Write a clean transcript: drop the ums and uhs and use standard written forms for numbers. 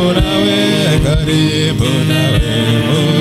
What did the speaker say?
Caribuna, we, Caribuna, we.